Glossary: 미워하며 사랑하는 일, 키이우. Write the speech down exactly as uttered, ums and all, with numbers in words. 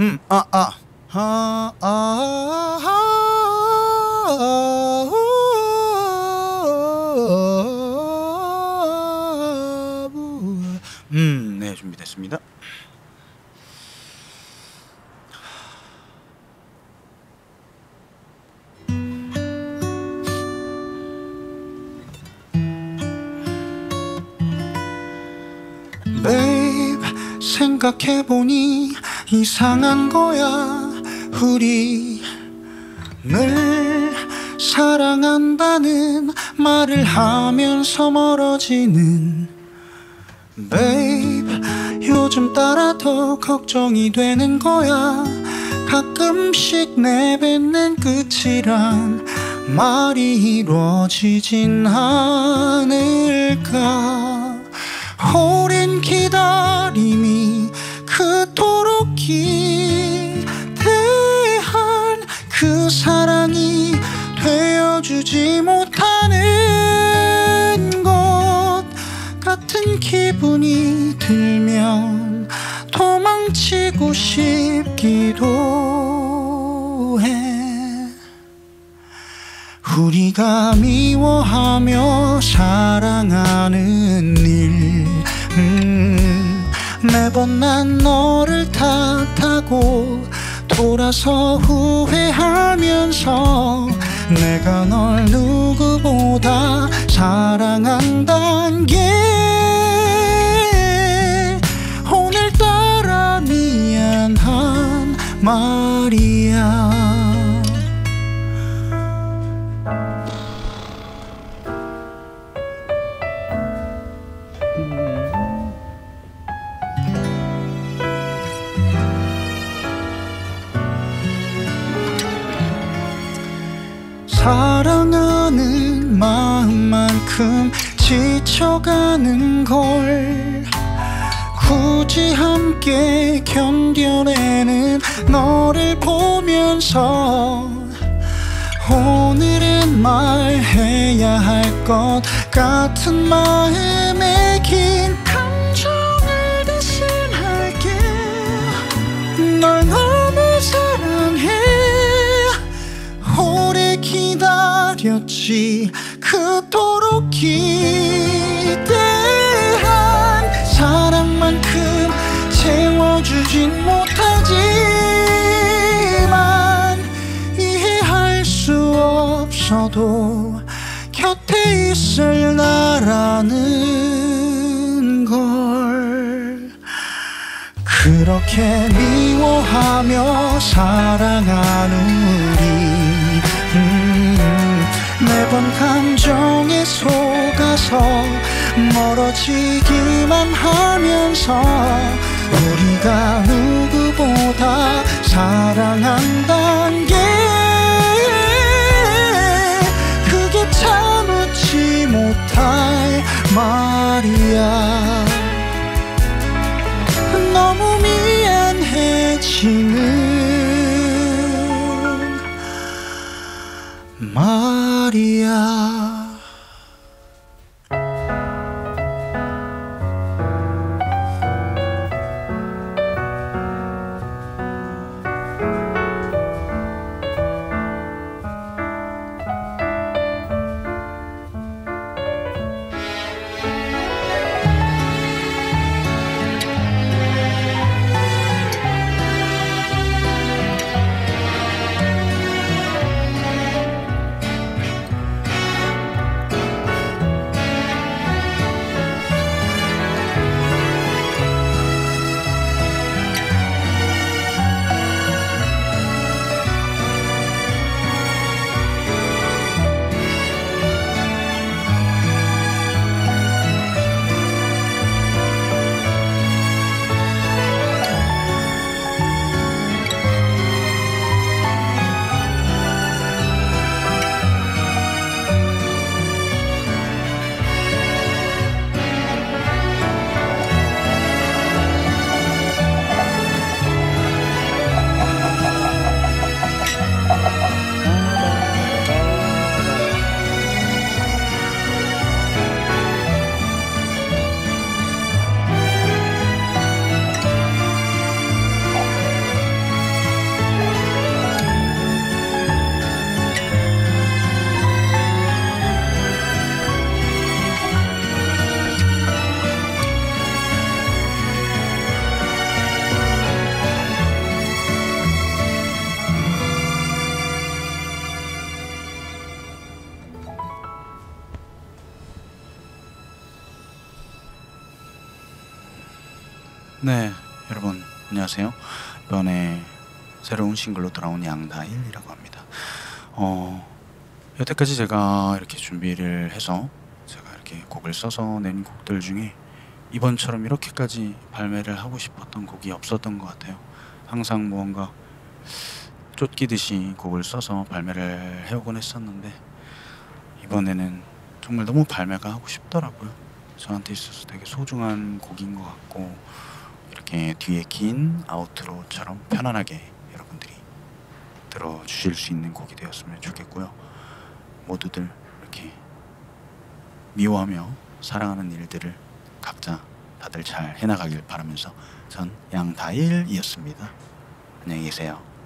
음, 아, 아. 아, 아, 아, 아, 음, 네, 준비됐습니다. Babe, 생각해보니 이상한 거야. 우리 늘 사랑한다는 말을 하면서 멀어지는 Babe, 요즘 따라 더 걱정이 되는 거야. 가끔씩 내뱉는 끝이란 말이 이루어지진 않을까. 오랜 기다림이 그토록 기대한 그 사랑이 되어주지 못하는 것 같은 기분이 들면 도망치고 싶기도 해. 우리가 미워하며 사랑하는 일, 음, 매번 난 너를 탓하고 돌아서 후회하면서 내가 널 누구보다 사랑한단 게 오늘따라 미안한 말이야. 사랑하는 마음만큼 지쳐가는 걸 굳이 함께 견뎌내는 너를 보면서 오늘은 말해야 할 것 같은 마음에 긴 감정을 대신할게. 널 너무 사랑해. 기다렸지 그토록 기대한 사랑만큼 채워주진 못하지만 이해할 수 없어도 곁에 있을 나라는 걸. 그렇게 미워하며 사랑하는 우리, 음, 매번 감정에 속아서 멀어지기만 하면서 우리가 누구보다 사랑한단 게 그게 참지 못할 말이야. 너무 미안해지는 말이야. 네, 여러분 안녕하세요. 이번에 새로운 싱글로 돌아온 양다일이라고 합니다. 어, 여태까지 제가 이렇게 준비를 해서 제가 이렇게 곡을 써서 낸 곡들 중에 이번처럼 이렇게까지 발매를 하고 싶었던 곡이 없었던 것 같아요. 항상 무언가 쫓기듯이 곡을 써서 발매를 해오곤 했었는데 이번에는 정말 너무 발매가 하고 싶더라고요. 저한테 있어서 되게 소중한 곡인 것 같고 이렇게 뒤에 긴 아우트로처럼 편안하게 여러분들이 들어주실 수 있는 곡이 되었으면 좋겠고요. 모두들 이렇게 미워하며 사랑하는 일들을 각자 다들 잘 해나가길 바라면서 전 양다일이었습니다. 안녕히 계세요.